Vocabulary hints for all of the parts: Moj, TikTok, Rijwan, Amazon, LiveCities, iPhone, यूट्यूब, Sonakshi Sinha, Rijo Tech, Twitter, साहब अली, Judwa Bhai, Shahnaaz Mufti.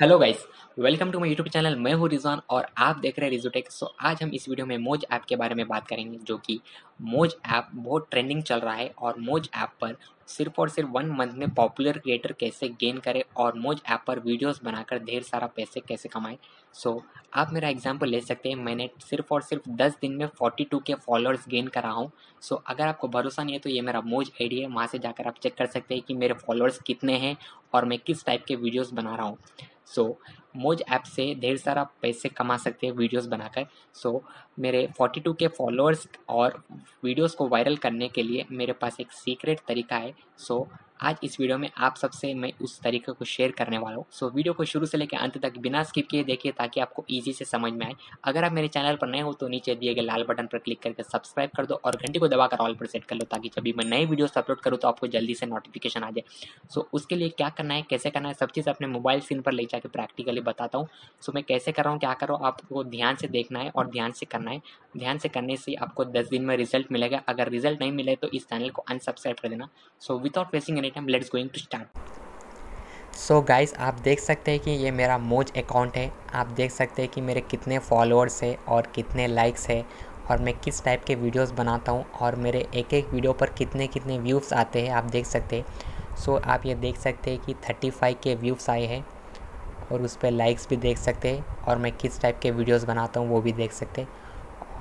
Hello guys, welcome to my यूट्यूब channel. मैं हूँ रिजवान और आप देख रहे हैं रिजो टेक। सो आज हम इस वीडियो में मोज ऐप के बारे में बात करेंगे, जो कि मोज ऐप बहुत ट्रेंडिंग चल रहा है। और मोज ऐप पर सिर्फ और सिर्फ 1 मंथ में पॉपुलर क्रिएटर कैसे गेन करें और मोज ऐप पर वीडियोस बनाकर ढेर सारा पैसे कैसे कमाएं। सो आप मेरा एग्जांपल ले सकते हैं। मैंने सिर्फ और सिर्फ 10 दिन में 42K फॉलोअर्स गेन करा हूँ। सो अगर आपको भरोसा नहीं है तो ये मेरा मोज आईडी है, वहाँ से जाकर आप चेक कर सकते हैं कि मेरे फॉलोअर्स कितने हैं और मैं किस टाइप के वीडियोज़ बना रहा हूँ। सो मोज ऐप से ढेर सारा पैसे कमा सकते हैं वीडियोस बनाकर। सो मेरे 42K फॉलोअर्स और वीडियोस को वायरल करने के लिए मेरे पास एक सीक्रेट तरीका है। सो आज इस वीडियो में आप सबसे मैं उस तरीके को शेयर करने वाला हूँ। सो वीडियो को शुरू से लेकर अंत तक बिना स्किप किए देखिए, ताकि आपको ईजी से समझ में आए। अगर आप मेरे चैनल पर नए हो तो नीचे दिए गए लाल बटन पर क्लिक करके सब्सक्राइब कर दो और घंटी को दबाकर ऑल पर सेट कर लो, ताकि जब भी मैं नए वीडियोस अपलोड करूँ तो आपको जल्दी से नोटिफिकेशन आ जाए। सो उसके लिए क्या करना है, कैसे करना है, सब चीज़ अपने मोबाइल स्क्रीन पर ले जाकर प्रैक्टिकली बताता हूँ। सो मैं कैसे कर रहा हूँ, क्या कर रहा हूँ, आपको ध्यान से देखना है और ध्यान से करना है। ध्यान से करने से आपको 10 दिन में रिजल्ट मिलेगा। अगर रिजल्ट नहीं मिले तो इस चैनल को अनसब्सक्राइब कर देना। So without wasting any time let's going to start. So guys, आप देख सकते हैं कि ये मेरा मोज अकाउंट है। आप देख सकते हैं कि मेरे कितने फॉलोअर्स है और कितने लाइक्स है और मैं किस टाइप के वीडियोस बनाता हूँ और मेरे एक एक वीडियो पर कितने कितने व्यूज़ आते हैं आप देख सकते हैं। सो आप ये देख सकते हैं कि 35K व्यूज़ आए हैं और उस पर लाइक्स भी देख सकते हैं और मैं किस टाइप के वीडियोस बनाता हूँ वो भी देख सकते हैं।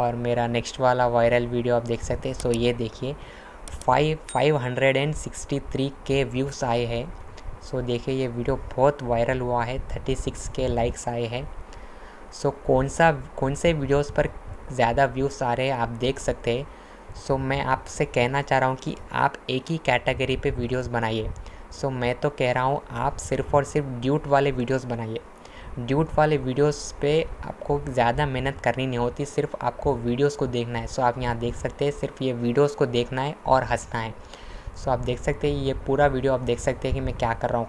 और मेरा नेक्स्ट वाला वायरल वीडियो आप देख सकते हैं। सो ये देखिए 563K व्यूज़ आए हैं। सो देखिए ये वीडियो बहुत वायरल हुआ है, 36K लाइक्स आए हैं। सो कौन से वीडियोस पर ज़्यादा व्यूज़ आ रहे हैं आप देख सकते हैं। सो मैं आपसे कहना चाह रहा हूँ कि आप एक ही कैटेगरी पे वीडियोस बनाइए। सो मैं तो कह रहा हूँ आप सिर्फ़ और सिर्फ ड्यूट वाले वीडियोस बनाइए। ड्यूट वाले वीडियोस पे आपको ज़्यादा मेहनत करनी नहीं होती, सिर्फ आपको वीडियोस को देखना है। सो आप यहाँ देख सकते हैं, सिर्फ ये वीडियोस को देखना है और हंसना है। सो आप देख सकते हैं ये पूरा वीडियो आप देख सकते हैं कि मैं क्या कर रहा हूँ।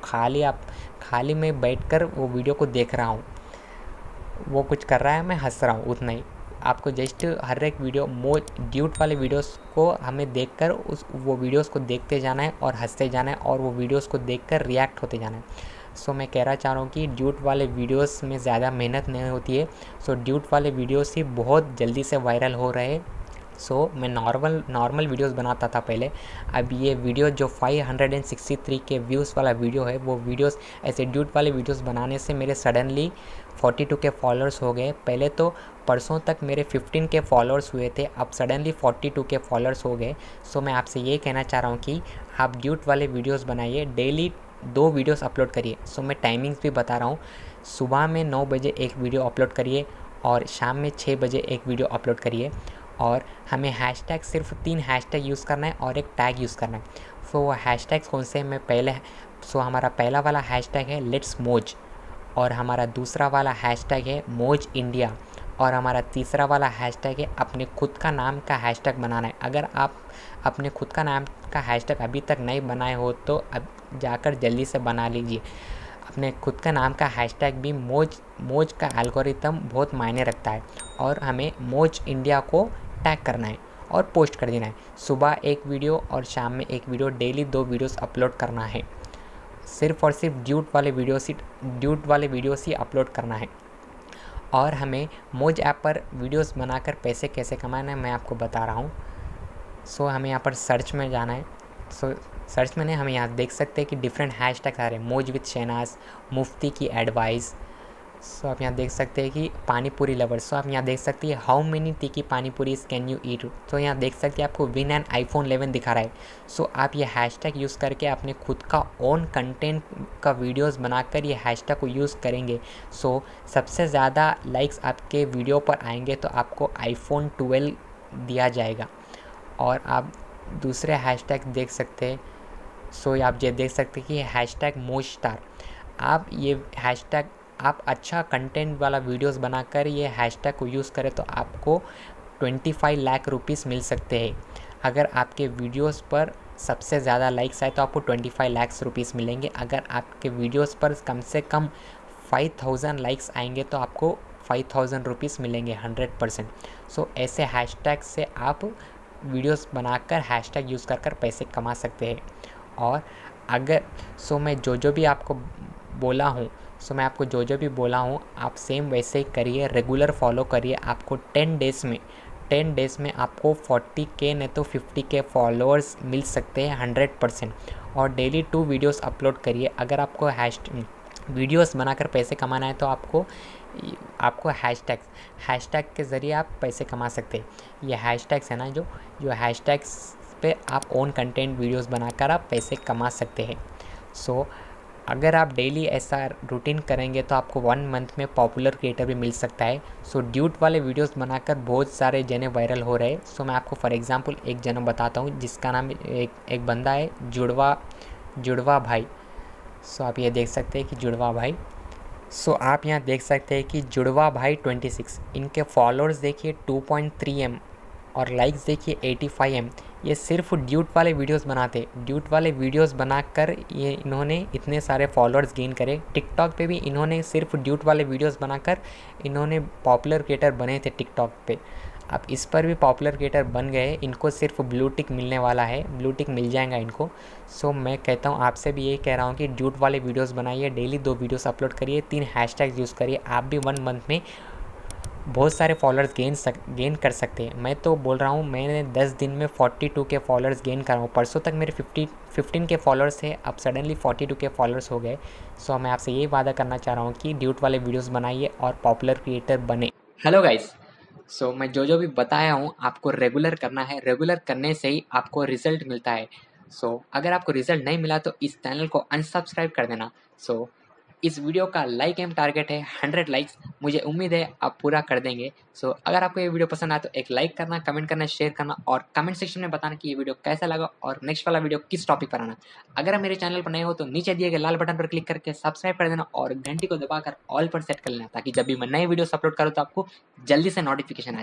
खाली मैं बैठकर वो वीडियो को देख रहा हूँ, वो कुछ कर रहा है, मैं हंस रहा हूँ, उतना ही। आपको जस्ट हर एक वीडियो मोज ड्यूट वाले वीडियोस को हमें देखकर वो वीडियोस को देखते जाना है और हंसते जाना है और वो वीडियोस को देखकर रिएक्ट होते जाना है। सो मैं कहना चाह रहा हूँ कि ड्यूट वाले वीडियोस में ज़्यादा मेहनत नहीं होती है। सो ड्यूट वाले वीडियोस ही बहुत जल्दी से वायरल हो रहे हैं। सो मैं नॉर्मल वीडियोस बनाता था पहले। अब ये वीडियो जो 563K व्यूज़ वाला वीडियो है, वो वीडियोस ऐसे ड्यूट वाले वीडियोस बनाने से मेरे सडनली 42K फॉलोअर्स हो गए। पहले तो परसों तक मेरे 15K फॉलोअर्स हुए थे, अब सडनली 42K फॉलोअर्स हो गए। सो मैं आपसे ये कहना चाह रहा हूँ कि आप ड्यूट वाले वीडियोज़ बनाइए, डेली 2 वीडियोस अपलोड करिए। सो मैं टाइमिंग्स भी बता रहा हूँ। सुबह में 9 बजे एक वीडियो अपलोड करिए और शाम में 6 बजे एक वीडियो अपलोड करिए। और हमें हैशटैग सिर्फ 3 हैशटैग यूज़ करना है और एक टैग यूज़ करना है। सो वो हैशटैग्स कौन से हैं, मैं पहले हमारा पहला वाला हैशटैग है लेट्स मोज, और हमारा दूसरा वाला हैशटैग है मोज इंडिया, और हमारा तीसरा वाला हैशटैग है अपने खुद का नाम का हैशटैग बनाना है। अगर आप अपने खुद का नाम का हैशटैग अभी तक नहीं बनाए हो तो अब जाकर जल्दी से बना लीजिए। अपने खुद का नाम का हैशटैग भी मोज का एल्गोरिथम बहुत मायने रखता है। और हमें मोज इंडिया को टैग करना है और पोस्ट कर देना है। सुबह एक वीडियो और शाम में एक वीडियो, डेली 2 वीडियोस अपलोड करना है। सिर्फ और सिर्फ ड्यूट वाले वीडियोस ही अपलोड करना है। और हमें मोज ऐप पर वीडियोस बनाकर पैसे कैसे कमाना है मैं आपको बता रहा हूँ। सो हमें यहाँ पर सर्च में जाना है। सो सर्च में हमें यहाँ देख सकते हैं कि डिफरेंट हैशटैग आ रहे हैं, मोज विद शहनाज मुफ्ती की एडवाइस। सो आप यहाँ देख सकते हैं कि पानीपुरी लवर। सो आप यहाँ देख सकते हैं how many tikki panipuri can you eat. तो यहाँ देख सकते हैं आपको विन एंड iPhone 11 दिखा रहा है। सो आप ये हैशटैग यूज़ करके अपने खुद का ओन कंटेंट का वीडियोस बनाकर ये हैशटैग को यूज़ करेंगे। सो सबसे ज़्यादा लाइक्स आपके वीडियो पर आएंगे तो आपको iPhone 12 दिया जाएगा। और आप दूसरे हैशटैग देख सकते हैं। सो आप ये देख सकते हैं कि हैशटैग मोज स्टार। आप ये हैशटैग आप अच्छा कंटेंट वाला वीडियोस बनाकर ये हैशटैग को यूज़ करें तो आपको 25 लाख रुपीस मिल सकते हैं। अगर आपके वीडियोस पर सबसे ज़्यादा लाइक्स आए तो आपको 25 लाख रुपीस मिलेंगे। अगर आपके वीडियोस पर कम से कम 5000 लाइक्स आएंगे तो आपको 5000 रुपीस मिलेंगे 100%। सो ऐसे हैशटैग से आप वीडियोस बनाकर हैशटैग यूज़ कर पैसे कमा सकते हैं। और अगर मैं जो भी आपको बोला हूँ सो मैं आपको जो भी बोला हूँ आप सेम वैसे ही करिए, रेगुलर फॉलो करिए। आपको 10 डेज़ में आपको 40K नहीं तो 50K फॉलोअर्स मिल सकते हैं 100%। और डेली 2 वीडियोस अपलोड करिए। अगर आपको वीडियोस बनाकर पैसे कमाना है तो आपको हैशटैग के ज़रिए आप पैसे कमा सकते हैं। ये हैशटैग्स है ना, जो हैशटैग्स पे आप ओन कंटेंट वीडियोस बनाकर आप पैसे कमा सकते हैं। सो अगर आप डेली ऐसा रूटीन करेंगे तो आपको 1 मंथ में पॉपुलर क्रिएटर भी मिल सकता है। सो ड्यूट वाले वीडियोस बनाकर बहुत सारे जने वायरल हो रहे हैं। सो मैं आपको फॉर एग्जांपल एक जना बताता हूँ जिसका नाम एक बंदा है जुड़वा भाई। सो आप ये देख सकते हैं कि जुड़वा भाई, सो आप यहाँ देख सकते हैं कि जुड़वा भाई 26, इनके फॉलोअर्स देखिए 2.3M और लाइक्स देखिए 85M। ये सिर्फ ड्यूट वाले वीडियोस बनाते, ड्यूट वाले वीडियोस बनाकर ये इन्होंने इतने सारे फॉलोअर्स गेन करे। टिकटॉक पे भी इन्होंने सिर्फ ड्यूट वाले वीडियोस बनाकर इन्होंने पॉपुलर क्रिएटर बने थे टिकटॉक पे। अब इस पर भी पॉपुलर क्रिएटर बन गए, इनको सिर्फ ब्लू टिक मिलने वाला है, ब्लू टिक मिल जाएगा इनको। सो मैं कहता हूँ, आपसे भी यही कह रहा हूँ कि ड्यूट वाले वीडियोज़ बनाइए, डेली 2 वीडियोज़ अपलोड करिए, 3 हैशटैग यूज़ करिए। आप भी 1 मंथ में बहुत सारे फॉलोअर्स गेन कर सकते हैं। मैं तो बोल रहा हूँ, मैंने 10 दिन में 42K फॉलोअर्स गेन करा हूँ। परसों तक मेरे 15K फॉलोअर्स थे, अब सडनली 42K फॉलोअर्स हो गए। सो मैं आपसे यही वादा करना चाह रहा हूँ कि ड्यूट वाले वीडियोस बनाइए और पॉपुलर क्रिएटर बने। हेलो गाइस, सो मैं जो भी बताया हूँ आपको रेगुलर करना है, रेगुलर करने से ही आपको रिजल्ट मिलता है। सो अगर आपको रिजल्ट नहीं मिला तो इस चैनल को अनसब्सक्राइब कर देना। सो इस वीडियो का लाइक एम टारगेट है 100 लाइक्स, मुझे उम्मीद है आप पूरा कर देंगे। सो अगर आपको ये वीडियो पसंद आया तो एक लाइक करना, कमेंट करना, शेयर करना और कमेंट सेक्शन में बताना कि ये वीडियो कैसा लगा और नेक्स्ट वाला वीडियो किस टॉपिक पर आना। अगर आप मेरे चैनल पर नए हो तो नीचे दिए गए लाल बटन पर क्लिक करके सब्सक्राइब कर देना और घंटी को दबाकर ऑल पर सेट कर लेना ताकि जब भी मैं नए वीडियोस अपलोड करूँ तो आपको जल्दी से नोटिफिकेशन आए।